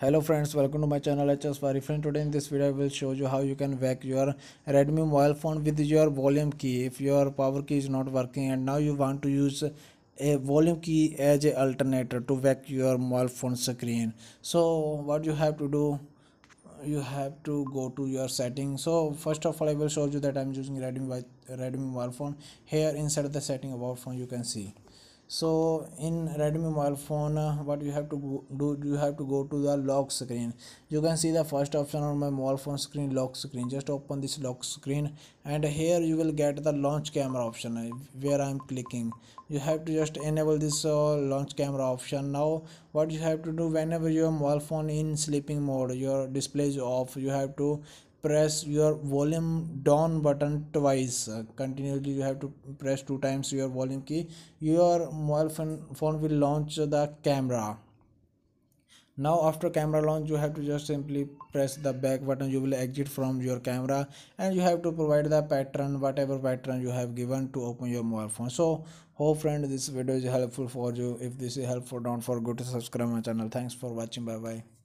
Hello friends, welcome to my channel HS Bari. Friend, today in this video I will show you how you can whack your Redmi mobile phone with your volume key if your power key is not working and now you want to use a volume key as an alternator to whack your mobile phone screen. So what you have to do, you have to go to your settings. So first of all I will show you that I am using Redmi mobile phone. Here inside the setting about phone you can see. So in Redmi mobile phone what you have to do, you have to go to the lock screen. You can see the first option on my mobile phone screen, lock screen. Just open this lock screen and here you will get the launch camera option where I am clicking. You have to just enable this launch camera option. Now what you have to do, whenever your mobile phone in sleeping mode, your display is off, you have to press your volume down button twice continuously. You have to press 2 times your volume key. Your mobile phone will launch the camera. Now after camera launch you have to just simply press the back button. You will exit from your camera and you have to provide the pattern, whatever pattern you have given, to open your mobile phone. So hope friend this video is helpful for you. If this is helpful, don't forget to subscribe my channel. Thanks for watching. Bye bye.